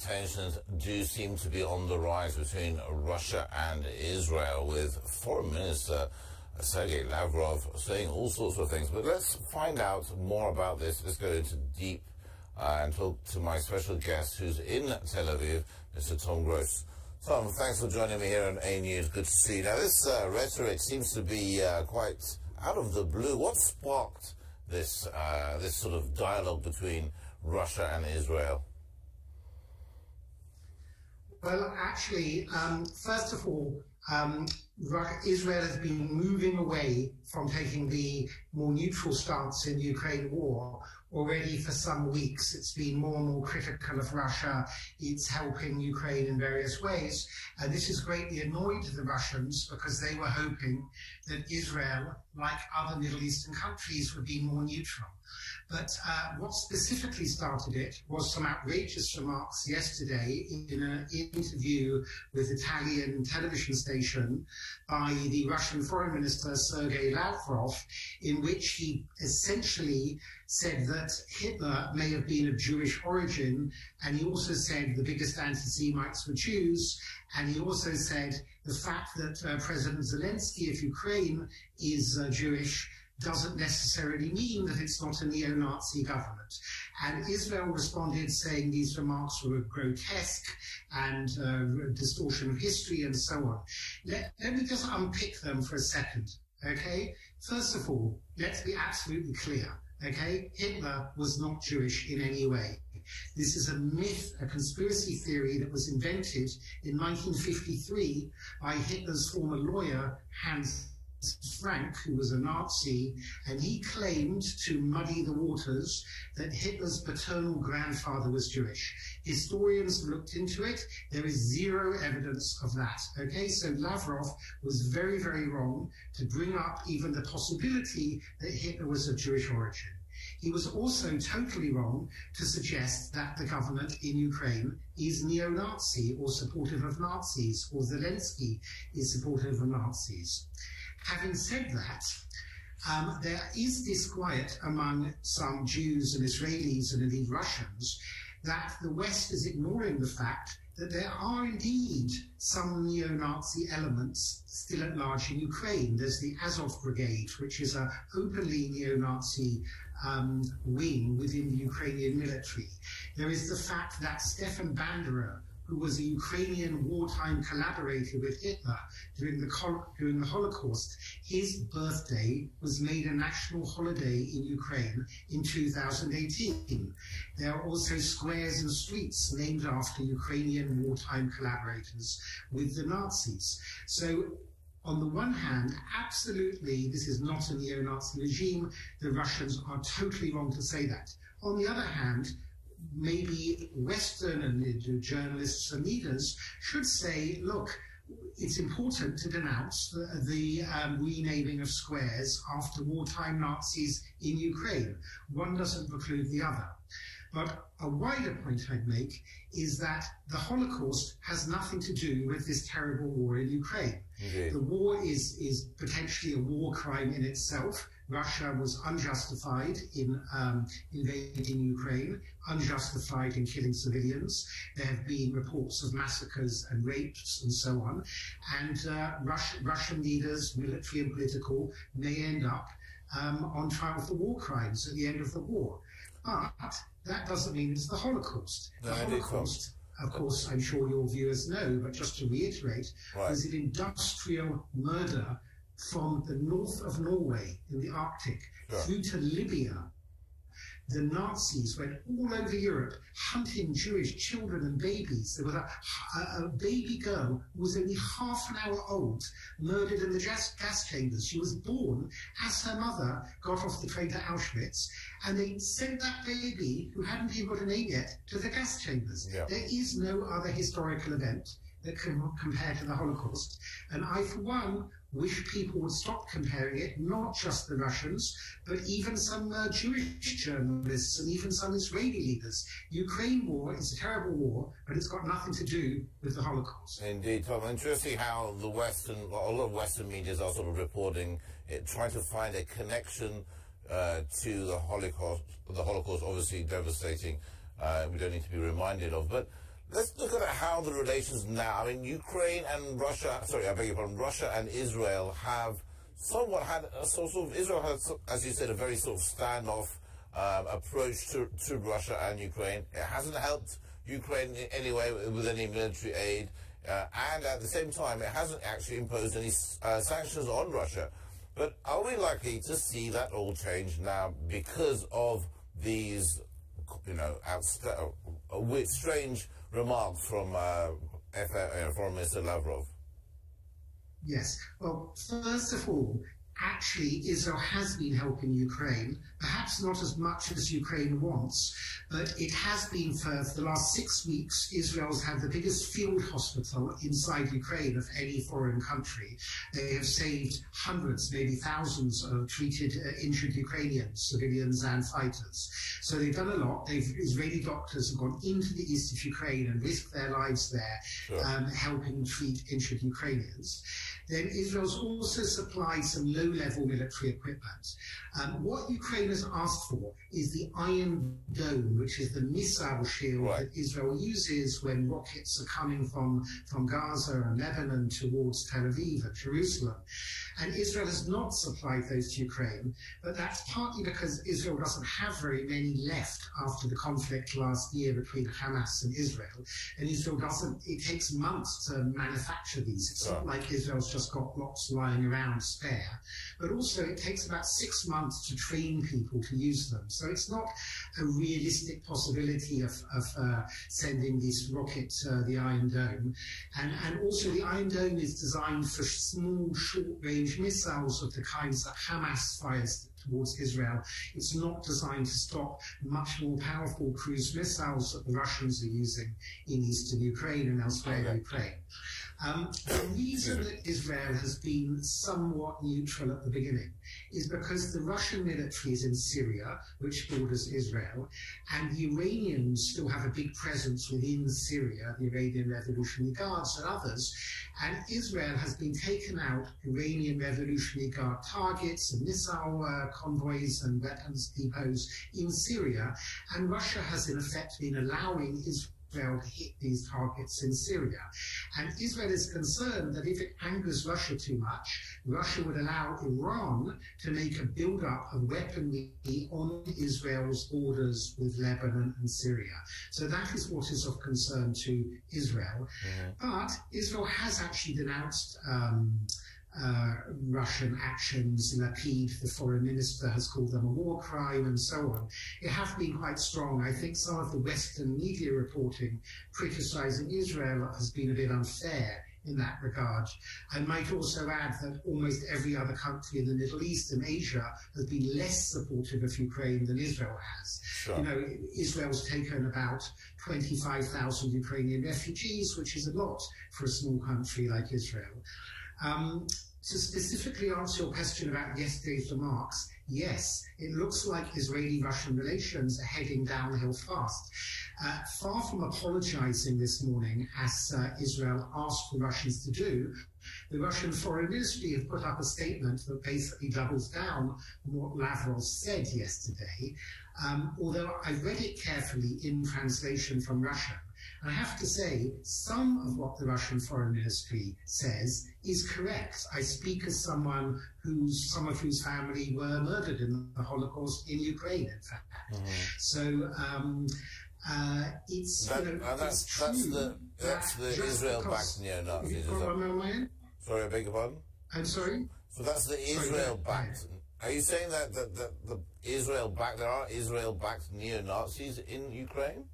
Tensions do seem to be on the rise between Russia and Israel, with Foreign Minister Sergei Lavrov saying all sorts of things. But let's find out more about this. Let's go into deep and talk to my special guest who's in Tel Aviv, Mr. Tom Gross. Tom, thanks for joining me here on A News. Good to see you. Now, this rhetoric seems to be quite out of the blue. What sparked this this sort of dialogue between Russia and Israel? Well, actually, first of all, Israel has been moving away from taking the more neutral stance in the Ukraine war already for some weeks. It's been more and more critical of Russia. It's helping Ukraine in various ways. And this has greatly annoyed the Russians because they were hoping that Israel, like other Middle Eastern countries, would be more neutral. But what specifically started it was some outrageous remarks yesterday in an interview with Italian television station by the Russian Foreign Minister Sergei Lavrov, in which he essentially said that Hitler may have been of Jewish origin, and he also said the biggest anti-Semites were Jews, and he also said the fact that President Zelensky of Ukraine is Jewish doesn't necessarily mean that it's not a neo-Nazi government. And Israel responded saying these remarks were grotesque and distortion of history and so on. Let me just unpick them for a second, okay? First of all, let's be absolutely clear, okay? Hitler was not Jewish in any way. This is a myth, a conspiracy theory that was invented in 1953 by Hitler's former lawyer, Hans Frank, who was a Nazi, and he claimed to muddy the waters that Hitler's paternal grandfather was Jewish. Historians looked into it. There is zero evidence of that. Okay, so Lavrov was very, very wrong to bring up even the possibility that Hitler was of Jewish origin. He was also totally wrong to suggest that the government in Ukraine is neo-Nazi or supportive of Nazis, or Zelensky is supportive of Nazis. Having said that, there is disquiet among some Jews and Israelis and indeed Russians that the West is ignoring the fact that there are indeed some neo-Nazi elements still at large in Ukraine. There's the Azov Brigade, which is an openly neo-Nazi wing within the Ukrainian military. There is the fact that Stefan Bandera, who was a Ukrainian wartime collaborator with Hitler during the Holocaust, his birthday was made a national holiday in Ukraine in 2018. There are also squares and streets named after Ukrainian wartime collaborators with the Nazis. So, on the one hand, absolutely, this is not a neo-Nazi regime. The Russians are totally wrong to say that. On the other hand, maybe Western and journalists and leaders should say, look, it's important to denounce the renaming of squares after wartime Nazis in Ukraine. One doesn't preclude the other. But a wider point I'd make is that the Holocaust has nothing to do with this terrible war in Ukraine. Okay. The war is potentially a war crime in itself. Russia was unjustified in invading Ukraine, unjustified in killing civilians. There have been reports of massacres and rapes and so on. And Russian leaders, military and political, may end up on trial for war crimes at the end of the war. But that doesn't mean it's the Holocaust. The Holocaust, of course, I'm sure your viewers know, but just to reiterate, was an industrial murder from the north of Norway in the Arctic through to Libya. The Nazis went all over Europe hunting Jewish children and babies. There was a baby girl who was only half an hour old, murdered in the gas chambers. She was born as her mother got off the train to Auschwitz, and they sent that baby, who hadn't even got a name yet, to the gas chambers. Yeah. There is no other historical event that can compare to the Holocaust. And I, for one, wish people would stop comparing it, not just the Russians, but even some Jewish journalists and even some Israeli leaders. Ukraine war is a terrible war, but it's got nothing to do with the Holocaust. Indeed, Tom. Interesting how the Western, well, a lot of Western medias are sort of reporting it, trying to find a connection to the Holocaust. Obviously devastating. We don't need to be reminded of, but Let's look at how the relations now in Ukraine and Russia, sorry, I beg your pardon, Russia and Israel have somewhat had a sort of, Israel had, as you said, a very sort of standoff approach to Russia and Ukraine. It hasn't helped Ukraine in any way with any military aid. And at the same time, it hasn't actually imposed any sanctions on Russia. But are we likely to see that all change now because of these, you know, strange remarks from Foreign Minister Lavrov? Yes. Well, first of all, actually, Israel has been helping Ukraine, perhaps not as much as Ukraine wants, but it has been for the last 6 weeks. Israel's had the biggest field hospital inside Ukraine of any foreign country. They have saved hundreds, maybe thousands of treated, injured Ukrainians, civilians and fighters. So they've done a lot. Israeli doctors have gone into the east of Ukraine and risked their lives there, sure, helping treat injured Ukrainians. Then Israel's also supplied some low-level military equipment. What Ukraine has asked for is the Iron Dome, which is the missile shield, right, that Israel uses when rockets are coming from Gaza and Lebanon towards Tel Aviv and Jerusalem. And Israel has not supplied those to Ukraine, but that's partly because Israel doesn't have very many left after the conflict last year between Hamas and Israel doesn't, it takes months to manufacture these. It's not like Israel's just got lots lying around spare, but also it takes about 6 months to train people to use them. So it's not a realistic possibility of sending this rocket, the Iron Dome. And also the Iron Dome is designed for small, short-range missiles of the kinds that Hamas fires towards Israel. It's not designed to stop much more powerful cruise missiles that the Russians are using in eastern Ukraine and elsewhere in Ukraine. The reason that Israel has been somewhat neutral at the beginning is because the Russian military is in Syria, which borders Israel, and the Iranians still have a big presence within Syria, the Iranian Revolutionary Guards and others, and Israel has been taken out Iranian Revolutionary Guard targets and missile convoys and weapons depots in Syria, and Russia has in effect been allowing Israel to hit these targets in Syria. And Israel is concerned that if it angers Russia too much, Russia would allow Iran to make a build-up of weaponry on Israel's borders with Lebanon and Syria. So that is what is of concern to Israel. Yeah. But Israel has actually denounced Russian actions. Lapid, the foreign minister, has called them a war crime and so on. It has been quite strong. I think some of the Western media reporting criticizing Israel has been a bit unfair in that regard. I might also add that almost every other country in the Middle East and Asia has been less supportive of Ukraine than Israel has. Sure. You know, Israel's taken about 25,000 Ukrainian refugees, which is a lot for a small country like Israel. To specifically answer your question about yesterday's remarks, yes, it looks like Israeli-Russian relations are heading downhill fast. Far from apologizing this morning, as Israel asked the Russians to do, the Russian Foreign Ministry have put up a statement that basically doubles down on what Lavrov said yesterday, although I read it carefully in translation from Russian. I have to say, some of what the Russian Foreign Ministry says is correct. I speak as someone whose, some of whose family were murdered in the Holocaust in Ukraine, in fact. Mm-hmm. So it's that, you know, that's, it's that's true. That's the Israel backed neo-Nazis. Sorry, I beg your pardon. I'm sorry. So that's the Israel backed. Are you saying that the Israel backed? There are Israel backed neo-Nazis in Ukraine?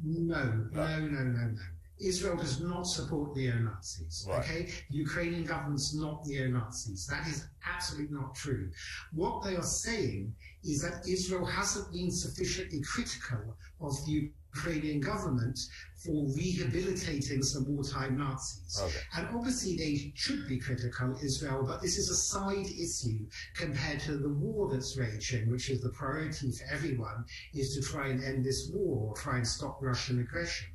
No. Israel does not support neo-Nazis, right. Okay? The Ukrainian government's not neo-Nazis. That is absolutely not true. What they are saying is that Israel hasn't been sufficiently critical of the Ukrainian government for rehabilitating some wartime Nazis. Okay. And obviously they should be critical, Israel, but this is a side issue compared to the war that's raging, which is the priority for everyone, is to try and end this war, or try and stop Russian aggression.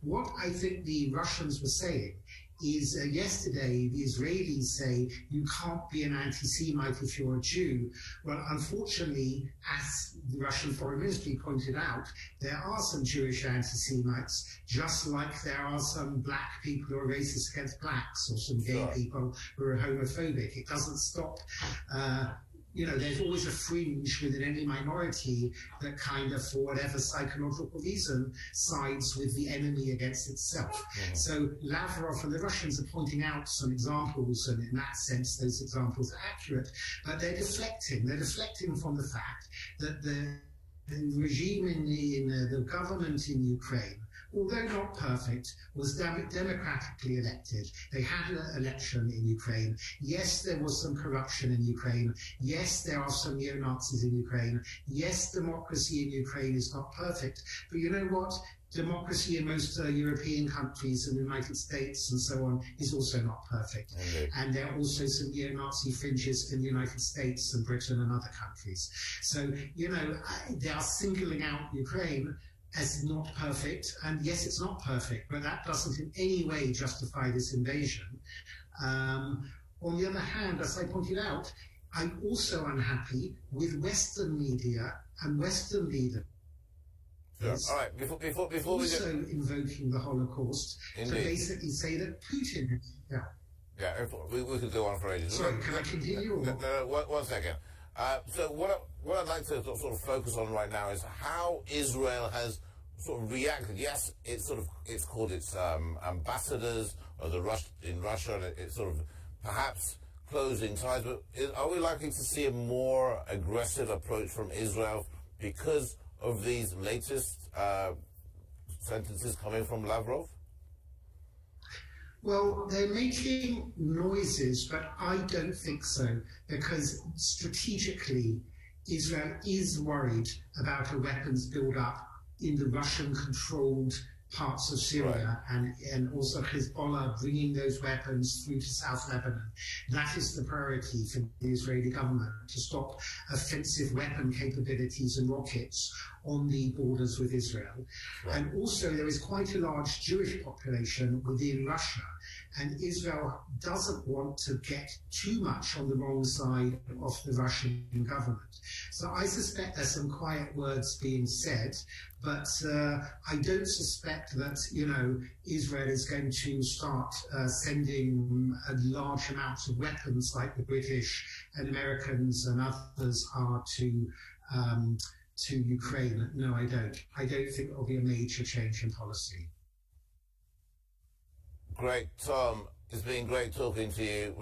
What I think the Russians were saying is yesterday the Israelis say you can't be an anti-Semite if you're a Jew. Well, unfortunately, as the Russian Foreign Ministry pointed out, there are some Jewish anti-Semites, just like there are some black people who are racist against blacks, or some gay people who are homophobic. It doesn't stop. You know, there's always a fringe within any minority that kind of, for whatever psychological reason, sides with the enemy against itself. So Lavrov and the Russians are pointing out some examples, and in that sense, those examples are accurate. But they're deflecting. They're deflecting from the fact that the regime in the government in Ukraine, although not perfect, was democratically elected. They had an election in Ukraine. Yes, there was some corruption in Ukraine. Yes, there are some neo-Nazis in Ukraine. Yes, democracy in Ukraine is not perfect. But you know what? Democracy in most European countries and the United States and so on is also not perfect. Okay. And there are also some neo-Nazi fringes in the United States and Britain and other countries. So, you know, they are singling out Ukraine as not perfect, and yes, it's not perfect, but that doesn't in any way justify this invasion. On the other hand, as I pointed out, I'm also unhappy with Western media and Western leaders. All right, before we also invoking the Holocaust to basically say that Putin. Yeah, we could go on for ages. Sorry, can I continue? One second. So what I'd like to sort of focus on right now is how Israel has sort of reacted. Yes, it's called its ambassadors or in Russia, and it's sort of perhaps closing ties. But are we likely to see a more aggressive approach from Israel because of these latest sentences coming from Lavrov? Well, they're making noises, but I don't think so, because strategically, Israel is worried about a weapons build-up in the Russian-controlled parts of Syria, and also Hezbollah bringing those weapons through to South Lebanon. That is the priority for the Israeli government, to stop offensive weapon capabilities and rockets on the borders with Israel. And also there is quite a large Jewish population within Russia, and Israel doesn't want to get too much on the wrong side of the Russian government. So I suspect there's some quiet words being said, but I don't suspect that, you know, Israel is going to start sending large amounts of weapons like the British and Americans and others are to Ukraine. No, I don't. I don't think it will be a major change in policy. Great, Tom. It's been great talking to you.